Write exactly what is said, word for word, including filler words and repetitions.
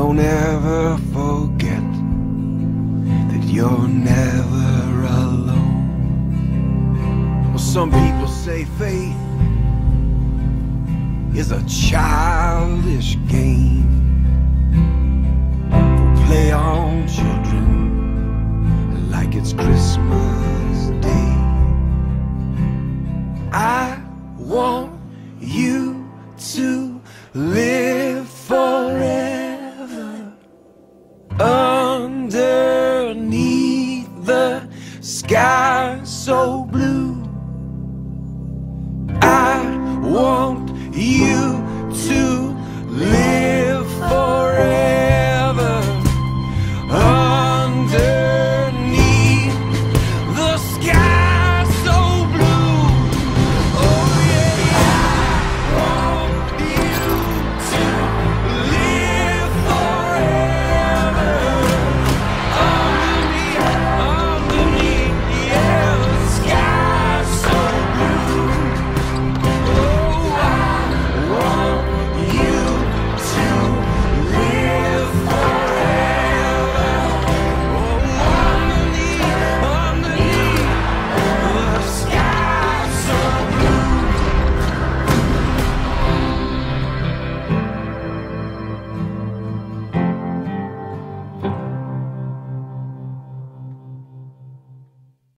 Don't ever forget that you're never alone. Well, some people say faith is a childish game.